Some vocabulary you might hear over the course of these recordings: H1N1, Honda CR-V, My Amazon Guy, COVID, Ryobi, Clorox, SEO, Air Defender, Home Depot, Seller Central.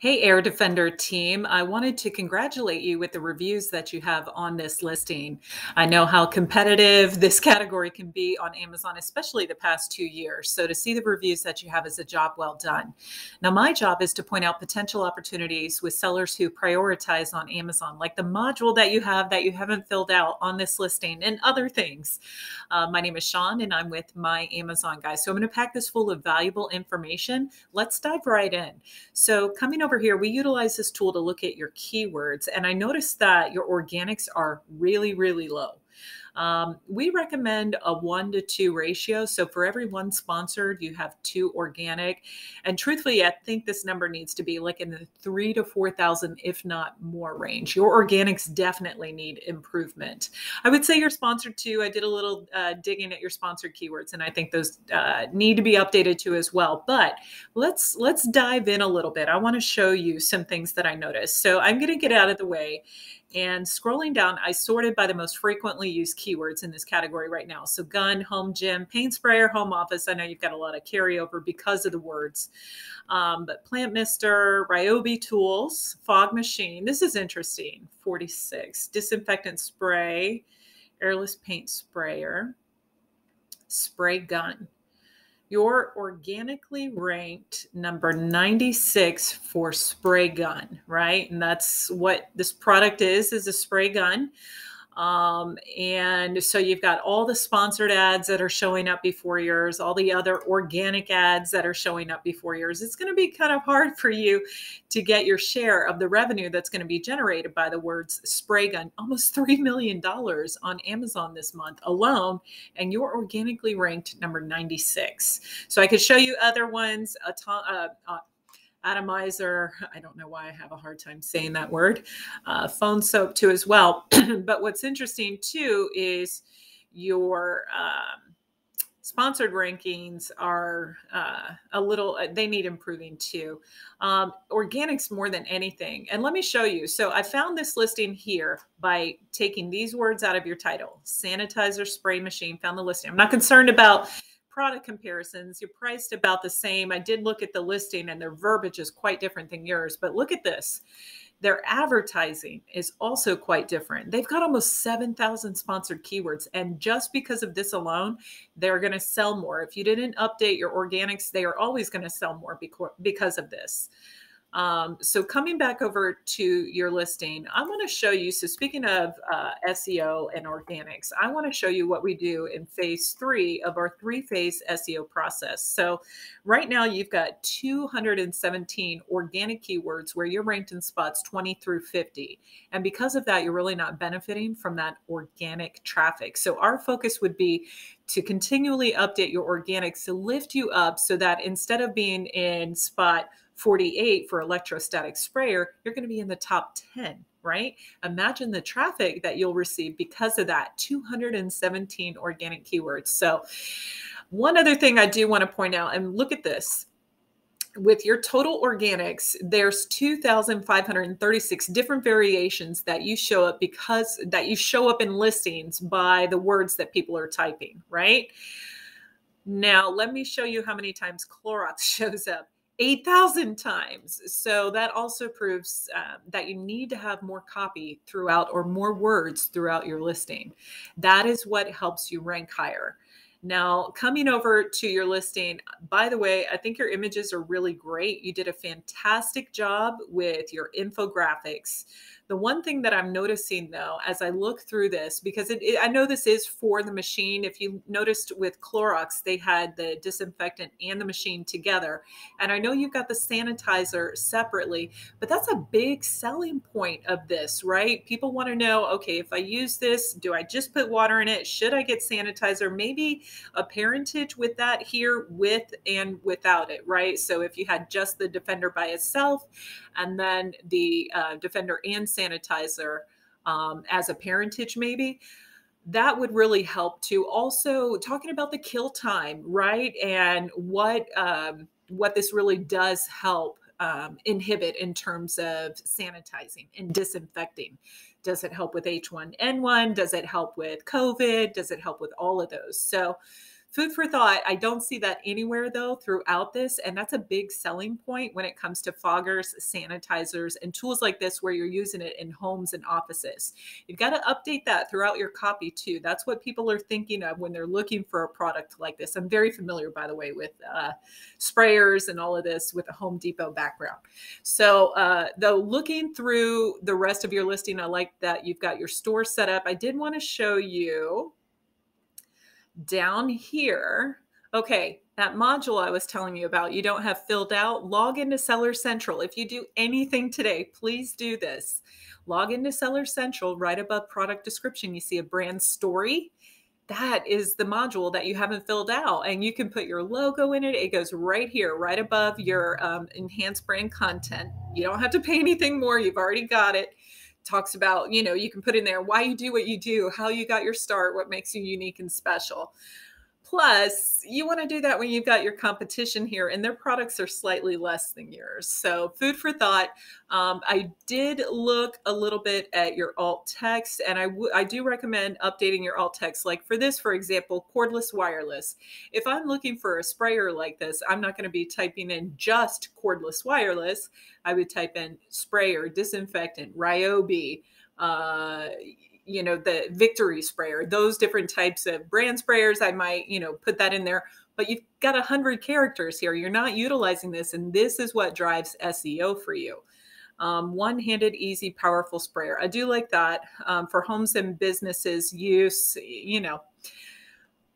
Hey, Air Defender team. I wanted to congratulate you with the reviews that you have on this listing. I know how competitive this category can be on Amazon, especially the past 2 years. So to see the reviews that you have is a job well done. Now, my job is to point out potential opportunities with sellers who prioritize on Amazon, like the module that you have that you haven't filled out on this listing and other things. My name is Sean and I'm with My Amazon Guy. So I'm going to pack this full of valuable information. Let's dive right in. So coming over here, we utilize this tool to look at your keywords. And I noticed that your organics are really, really low. We recommend a 1-to-2 ratio. So for every one sponsored, you have 2 organic. And truthfully, I think this number needs to be like in the 3,000 to 4,000, if not more range. Your organics definitely need improvement. I would say your sponsored too. I did a little digging at your sponsored keywords, and I think those need to be updated too as well. But let's dive in a little bit. I want to show you some things that I noticed. So I'm going to get out of the way. And scrolling down, I sorted by the most frequently used keywords in this category right now. So gun, home gym, paint sprayer, home office. I know you've got a lot of carryover because of the words. But plant mister, Ryobi tools, fog machine. This is interesting. 46. Disinfectant spray, airless paint sprayer, spray gun. You're organically ranked number 96 for spray gun, right? And that's what this product is a spray gun. And so you've got all the sponsored ads that are showing up before yours, all the other organic ads that are showing up before yours. It's going to be kind of hard for you to get your share of the revenue that's going to be generated by the words spray gun, almost $3 million on Amazon this month alone. And you're organically ranked number 96. So I could show you other ones, atomizer. I don't know why I have a hard time saying that word. Phone soap too as well. But what's interesting too is your sponsored rankings are a little, they need improving too. Organics more than anything. And let me show you. So I found this listing here by taking these words out of your title. Sanitizer, spray machine, found the listing. I'm not concerned about product comparisons. You're priced about the same. I did look at the listing and their verbiage is quite different than yours, but look at this. Their advertising is also quite different. They've got almost 7,000 sponsored keywords. And just because of this alone, they're going to sell more. If you didn't update your organics, they are always going to sell more because of this. So coming back over to your listing, I want to show you. So speaking of SEO and organics, I want to show you what we do in phase 3 of our 3-phase SEO process. So right now you've got 217 organic keywords where you're ranked in spots 20 through 50. And because of that, you're really not benefiting from that organic traffic. So our focus would be to continually update your organics to lift you up so that instead of being in spot 48 for electrostatic sprayer, you're going to be in the top 10, right? Imagine the traffic that you'll receive because of that 217 organic keywords. So one other thing I do want to point out, and look at this. With your total organics, there's 2,536 different variations that you show up in listings by the words that people are typing, right? Now, let me show you how many times Clorox shows up. 8,000 times. So that also proves that you need to have more copy throughout or more words throughout your listing. That is what helps you rank higher. Now, coming over to your listing, by the way, I think your images are really great. You did a fantastic job with your infographics. The one thing that I'm noticing, though, as I look through this, because I know this is for the machine. If you noticed with Clorox, they had the disinfectant and the machine together. And I know you've got the sanitizer separately, but that's a big selling point of this, right? People want to know, okay, if I use this, do I just put water in it? Should I get sanitizer? Maybe a parentage with that here, with and without it, right? So if you had just the Defender by itself and then the Defender and sanitizer as a parentage, maybe that would really help too. Also talking about the kill time, right? And what this really does help inhibit in terms of sanitizing and disinfecting. Does it help with H1N1? Does it help with COVID? Does it help with all of those? So Food for thought. I don't see that anywhere though throughout this. And that's a big selling point when it comes to foggers, sanitizers, and tools like this where you're using it in homes and offices. You've got to update that throughout your copy too. That's what people are thinking of when they're looking for a product like this. I'm very familiar, by the way, with sprayers and all of this with a Home Depot background. So though looking through the rest of your listing, I like that you've got your store set up. I did want to show you down here. Okay, that module I was telling you about, you don't have filled out, log into Seller Central. If you do anything today, please do this. Log into Seller Central, right above product description, you see a brand story. That is the module that you haven't filled out, and you can put your logo in it. It goes right here, right above your enhanced brand content. You don't have to pay anything more. You've already got it. Talks about, you know, you can put in there why you do what you do, how you got your start, what makes you unique and special. Plus, you want to do that when you've got your competition here and their products are slightly less than yours. So food for thought. I did look a little bit at your alt text, and I do recommend updating your alt text. Like for this, for example, cordless wireless. If I'm looking for a sprayer like this, I'm not going to be typing in just cordless wireless. I would type in sprayer, disinfectant, Ryobi, you know, the Victory sprayer, those different types of brand sprayers. I might, you know, put that in there, but you've got 100 characters here. You're not utilizing this. And this is what drives SEO for you. One-handed, easy, powerful sprayer. I do like that for homes and businesses use, you know,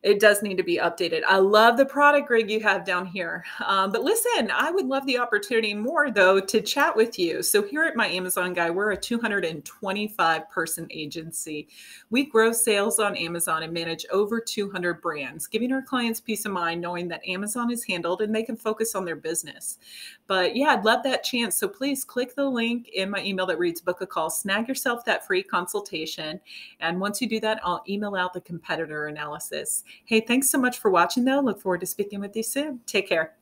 it does need to be updated. I love the product rig you have down here. But listen, I would love the opportunity more though to chat with you. So here at My Amazon Guy, we're a 225 person agency. We grow sales on Amazon and manage over 200 brands, giving our clients peace of mind knowing that Amazon is handled and they can focus on their business. But yeah, I'd love that chance. So please click the link in my email that reads book a call, snag yourself that free consultation. And once you do that, I'll email out the competitor analysis. Hey, thanks so much for watching though. Look forward to speaking with you soon. Take care.